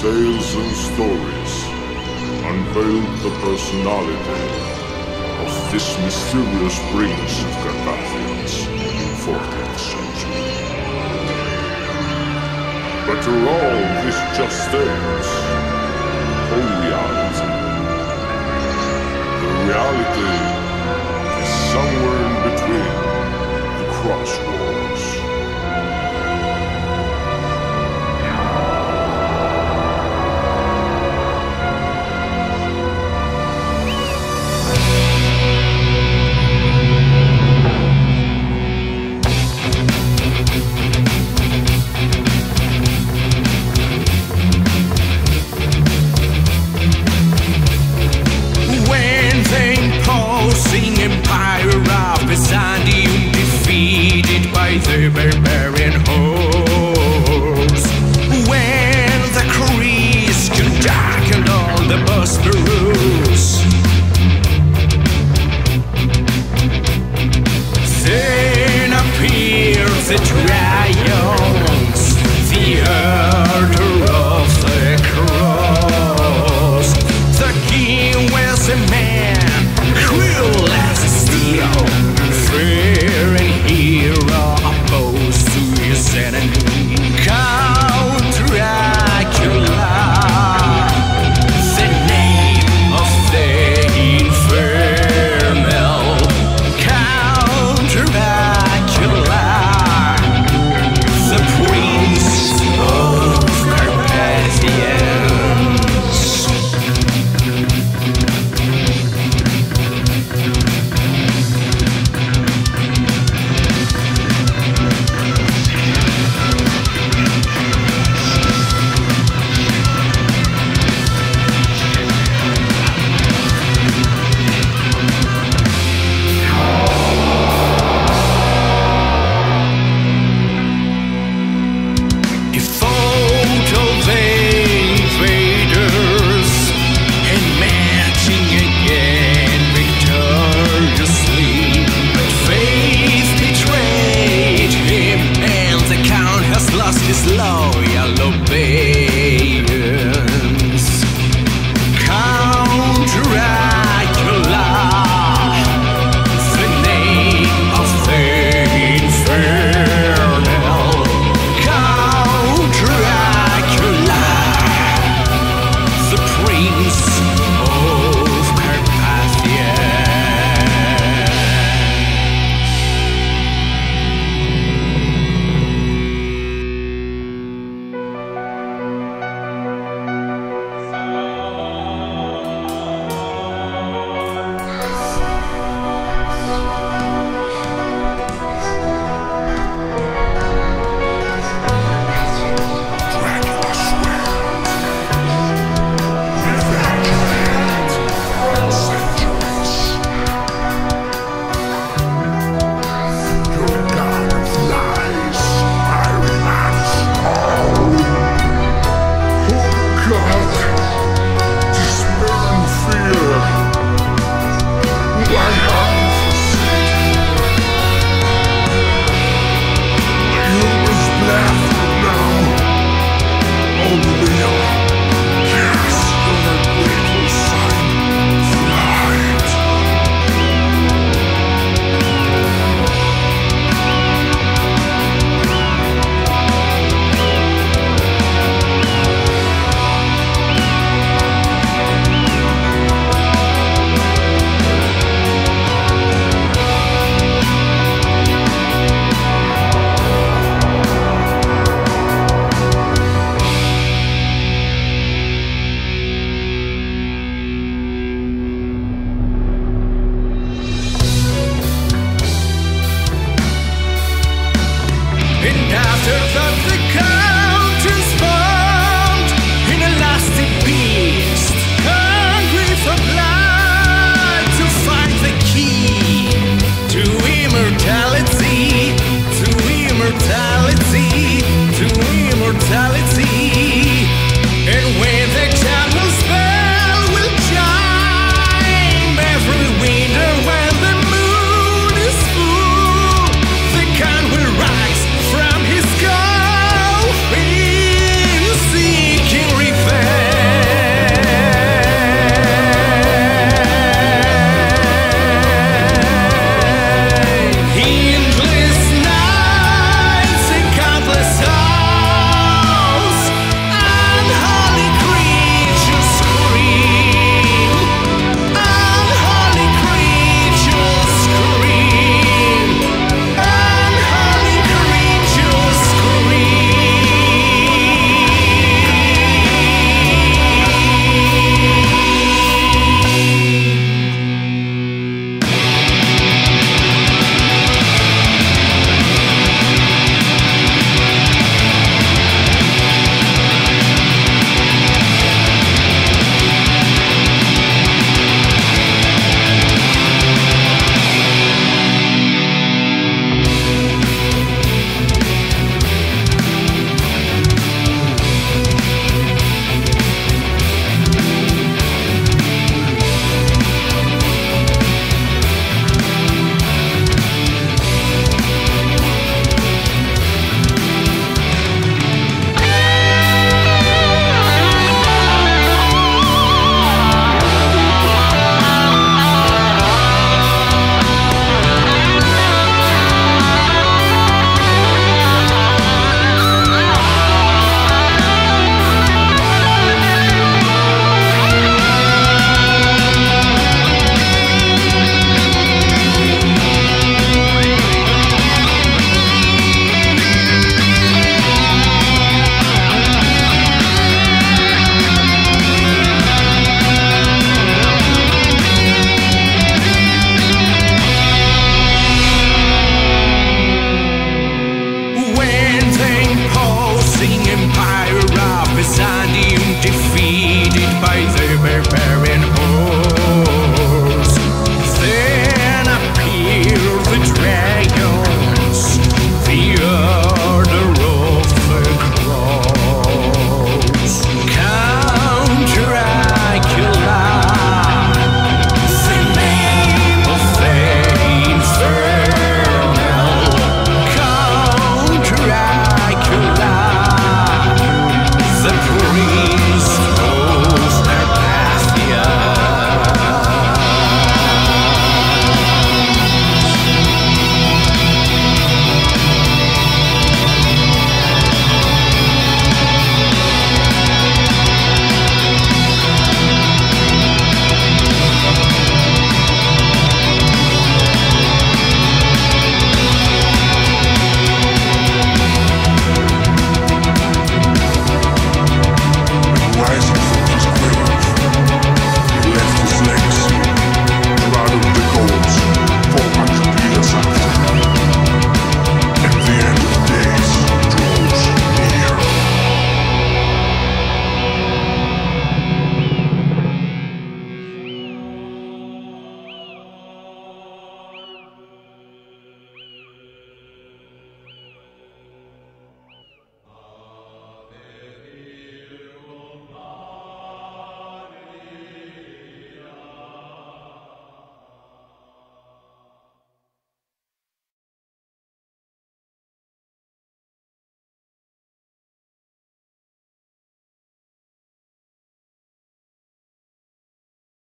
Tales and stories unveiled the personality of this mysterious prince of Carpathians in the 14th century. But to all this just tales, or reality, the reality is somewhere in between the crossroads.